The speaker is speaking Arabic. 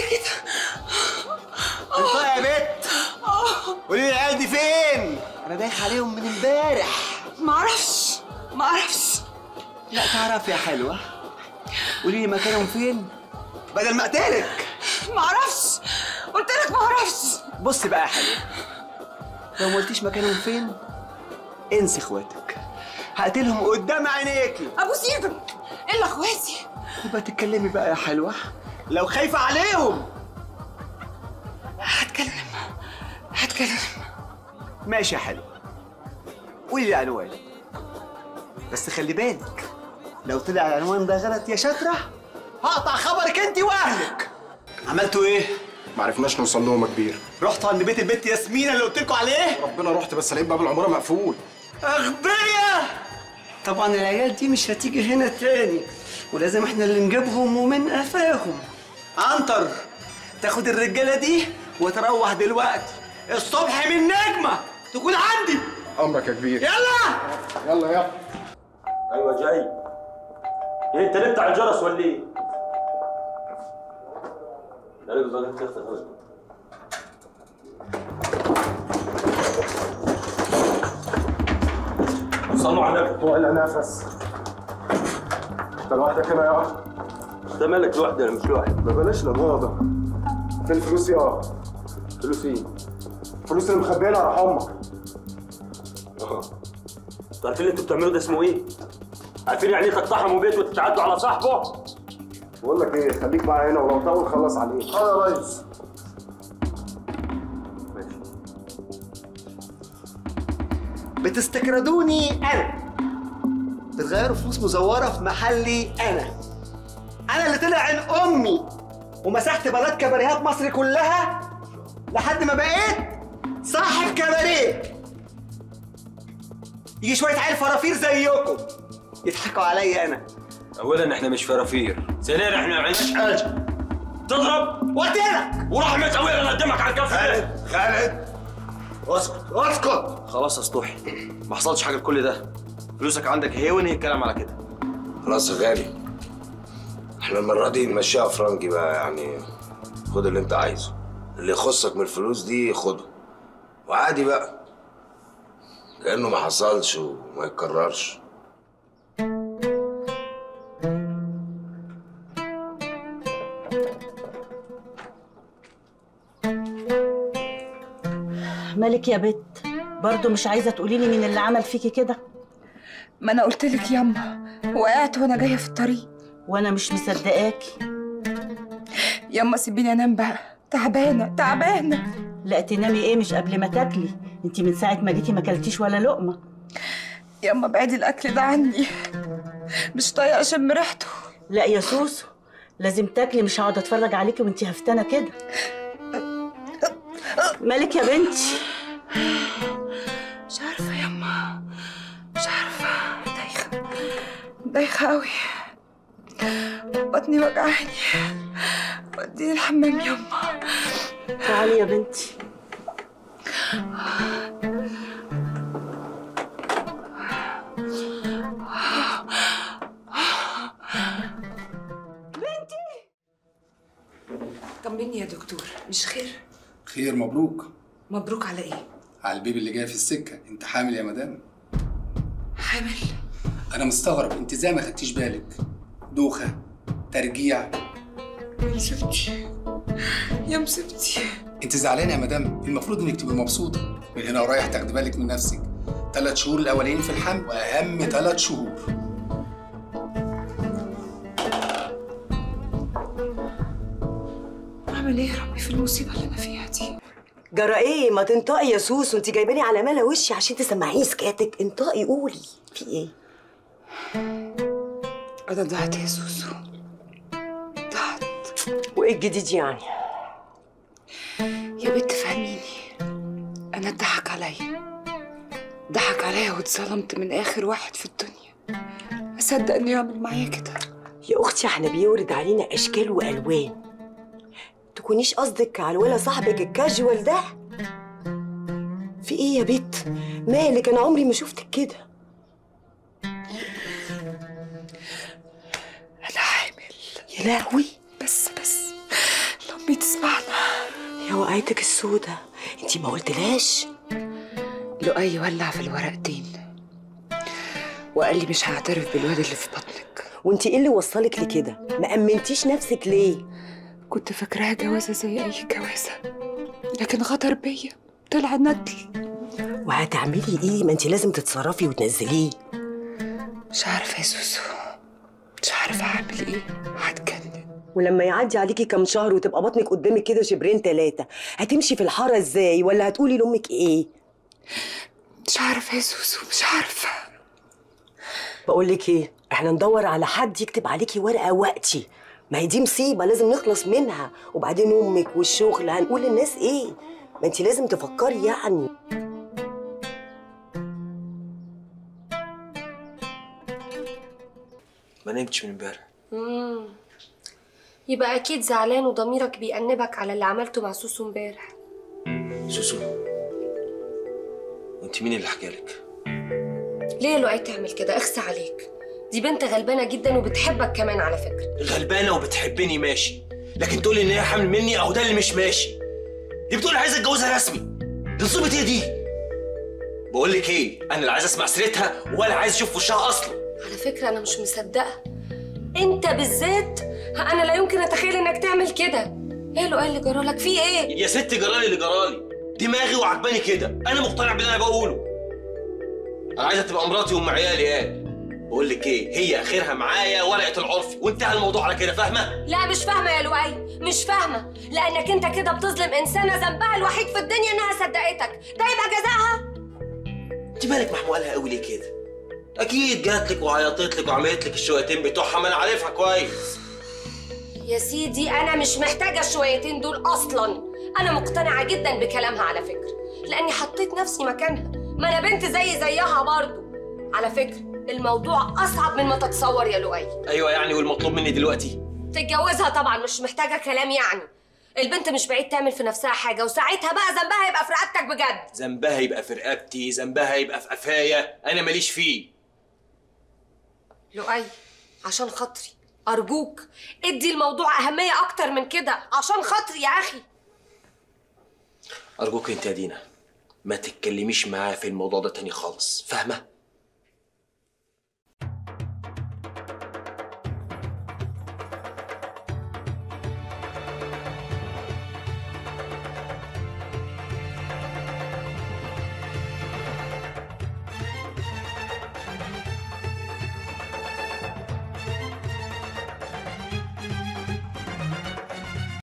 كده؟ انت يا بت قولي لي العيال دي فين؟ انا بايخ عليهم من امبارح. معرفش. لا تعرف يا حلوه، قولي لي مكانهم فين بدل ما اقتلك. معرفش، قلت لك معرفش. بص بقى يا حلوه، لو ما قلتيش مكانهم فين انسي اخواتك، هقتلهم قدام عينيكي. ابوس ايدك، الا اخواتي. يبقى تتكلمي بقى يا حلوه لو خايفه عليهم. هتكلم. ماشي يا حلوه، قولي لي عنوان، بس خلي بالك لو طلع العنوان ده غلط يا شاطره هقطع خبرك انت واهلك. عملتوا ايه؟ معرفناش نوصل لهم يا كبير. رحتوا عند بيت البت ياسمينه اللي قلت لكم عليه؟ ربنا رحت، بس لقيت باب العماره مقفول. اغبيه. طبعا العيال دي مش هتيجي هنا تاني، ولازم احنا اللي نجيبهم ومن قفاهم. عنتر، تاخد الرجاله دي وتروح دلوقتي، الصبح من نجمه تكون عندي. امرك يا كبير. يلا. ايوه جاي. ايه انت ليه بتاع الجرس ولا ايه؟ لا رجل الراجل تخسر خالص. صلوا على النبي. طول نفس. انت لوحدك هنا يا اخي؟ انت مالك لوحدك؟ انا مش لوحدي. ما بلاش الوضع ده. فين فلوسي؟ فلوس ايه؟ فلوس اللي مخبيها لي على امك. انتوا عارفين اللي انتوا بتعملوا ده اسمه ايه؟ عارفين يعني ايه تقتحموا بيت وتتعدوا على صاحبه؟ بقول لك ايه، خليك معايا هنا ولو طول خلاص عليك. يا ريس. ماشي. بتستكردوني انا، بتغيروا فلوس مزوره في محلي انا اللي طلع عين امي ومسحت بنات كباريهات مصر كلها لحد ما بقيت صاحب كباريه. يجي شويه عيال فرافير زيكم يضحكوا عليا انا. اولا احنا مش فرافير، ثانيا احنا ما عندناش حاجه تضرب وقتلك، وراح مزوير انا قدامك على الكف. خالد اسكت. خلاص اسطوحي، ما حصلش حاجه لكل ده، فلوسك عندك اهي وانهي الكلام على كده. خلاص يا غالي، احنا المره دي نمشيها فرنجي بقى، يعني خد اللي انت عايزه، اللي يخصك من الفلوس دي خده وعادي بقى كأنه ما حصلش وما يتكررش. مالك يا بت؟ برضه مش عايزه تقولي لي مين اللي عمل فيكي كده؟ ما انا قلت لك ياما، وقعت وانا جايه في الطريق. وانا مش مصدقاكي. ياما سيبيني انام بقى، تعبانه. لا تنامي ايه، مش قبل ما تاكلي، انتي من ساعه ما جيتي ما اكلتيش ولا لقمه. ياما ابعدي الاكل ده عني، مش طايقه اشم ريحته. لا يا سوسو، لازم تاكلي، مش هقعد اتفرج عليكي وانتي هفتانه كده. مالك يا بنتي؟ مش عارفه ياما، مش عارفه، دايخه قوي، بطني وجعاني، وديني الحمام ياما. تعالي يا بنتي. بنتي طمني يا دكتور، مش خير؟ خير. مبروك. على ايه؟ على البيبي اللي جاي في السكه. انت حامل يا مدام. حامل؟ انا مستغرب انت ازاي ما خدتيش بالك. دوخه، ترجيع. مصيبتي يا مصيبتي. انت زعلانه يا مدام، المفروض انك تبقي مبسوطه. من هنا ورايح تاخدي بالك من نفسك. 3 شهور الاولين في الحمل واهم 3 شهور. اعمل ايه يا ربي في المصيبه اللي انا فيها دي؟ جرى ايه؟ ما تنطقي يا سوسو، انت جايباني على مالة وشي عشان تسمعيني سكاتك. انطقي قولي في ايه. انا ضعت يا سوسو، ضعت. وايه الجديد يعني؟ يا بت فهميني، انا ضحك عليا واتظلمت من اخر واحد في الدنيا. اصدق انه يعمل معايا كده؟ يا اختي احنا بيورد علينا اشكال والوان. تكونيش قصدك على الولا صاحبك الكاجوال ده؟ في ايه يا بت؟ مالك؟ انا عمري ما شفتك كده. انا حامل. يا لهوي. بس بتسمعنا يا وقعتك السودا، انتي ما قلتلاش. لؤي ولع في الورقتين وقال لي مش هعترف بالواد اللي في بطنك. وانتي ايه اللي وصلك لكده؟ ما امنتيش نفسك ليه؟ كنت فاكراها جوازه زي اي جوازه، لكن غدر بيا، طلع ندل. وهتعملي ايه؟ ما انتي لازم تتصرفي وتنزليه. مش عارفه يا سوسو، مش عارفه اعمل ايه، هتجنن. ولما يعدي عليكي كام شهر وتبقى بطنك قدامك كده شبرين 3، هتمشي في الحاره ازاي؟ ولا هتقولي لامك ايه؟ مش عارفه يا سوسو، مش عارفه. بقول لك ايه، احنا ندور على حد يكتب عليكي ورقه وقتي، ما هي دي مصيبه لازم نخلص منها. وبعدين امك والشغل هنقول للناس ايه؟ ما انت لازم تفكري يعني. ما نمتش من امبارح. يبقى اكيد زعلان وضميرك بيأنبك على اللي عملته مع سوسو امبارح. سوسو، وانت مين اللي حكالك؟ ليه لؤي تعمل كده؟ اخسى عليك، دي بنت غلبانه جدا وبتحبك كمان على فكره. غلبانه وبتحبني ماشي، لكن تقولي ان هي حامل مني او ده اللي مش ماشي. دي بتقولي عايزه اتجوزها رسمي، دي مصيبه ايه دي؟ بقول لك ايه، انا لا عايز اسمع سيرتها ولا عايز اشوف وشها اصلا. على فكره انا مش مصدقه، انت بالذات انا لا يمكن اتخيل انك تعمل كده. ايه اللي جرالك؟ في ايه؟ يا ستي جرالي اللي جرالي، دماغي وعجباني كده، انا مقتنع باللي انا بقوله. انا عايزه تبقى مراتي وام عيالي. قال بقول لك ايه، هي اخرها معايا ورقه العرف وانتهى الموضوع على كده، فاهمه؟ لا مش فاهمه يا لؤي، مش فاهمه، لانك انت كده بتظلم انسانه ذنبها الوحيد في الدنيا انها صدقتك، ده يبقى جزاها. انت مالك محمولها قوي ليه كده؟ اكيد جات لك وعيطت لك وعملت لك الشويتين بتوعها، ما انا عارفها كويس. يا سيدي انا مش محتاجه الشويتين دول اصلا، انا مقتنعه جدا بكلامها على فكره، لاني حطيت نفسي مكانها، ما انا بنت زيها برضه على فكره. الموضوع أصعب من ما تتصور يا لؤي. أيوة يعني، والمطلوب مني دلوقتي؟ تتجوزها طبعاً، مش محتاجة كلام يعني. البنت مش بعيد تعمل في نفسها حاجة، وساعتها بقى ذنبها يبقى في رقبتك بجد. ذنبها يبقى في رقبتي، ذنبها يبقى في قفايا، أنا ماليش فيه. لؤي عشان خاطري أرجوك ادي الموضوع أهمية أكتر من كده، عشان خاطري يا أخي. أرجوك أنت يا دينا ما تتكلميش معايا في الموضوع ده تاني خالص، فاهمة؟